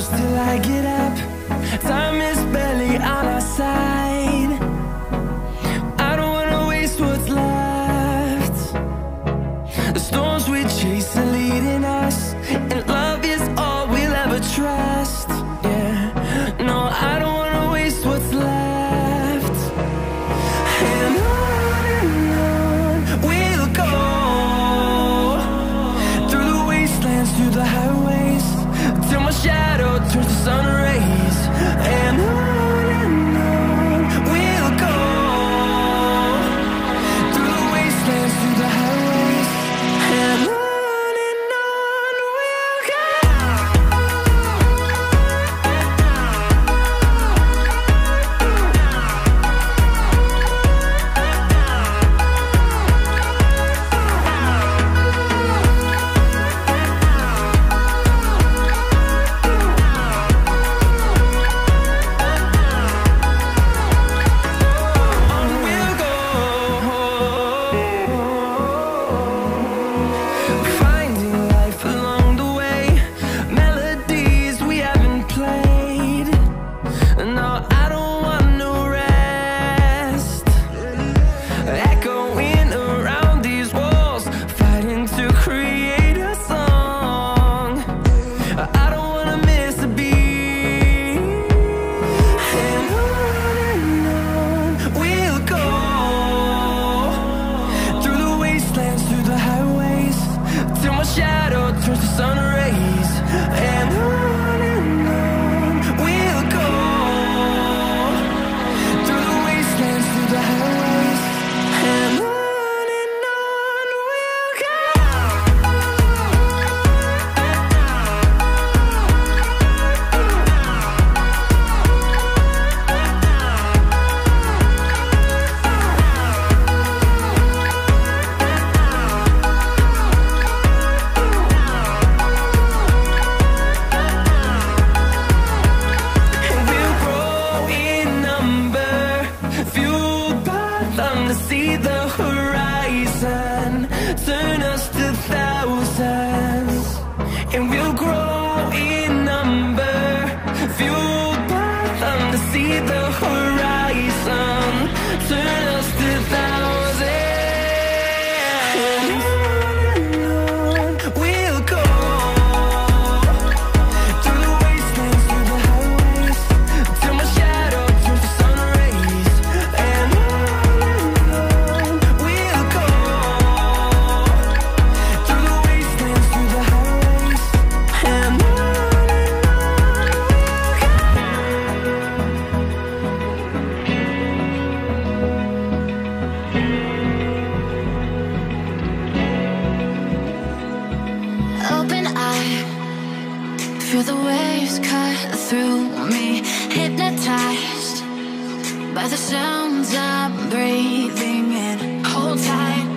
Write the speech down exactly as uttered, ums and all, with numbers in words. close till I get up. Time is barely on our side. I don't wanna waste what's left. The storms we chase are leading us, and love is all we'll ever trust. Yeah, no, I don't wanna waste what's left. And on and on we'll go, through the wastelands, through the highways, till my shadow turns to sun rays. And on and on we'll go, through the wastelands, through the highways, and on and on we'll go. By the sounds I'm breathing in, hold tight.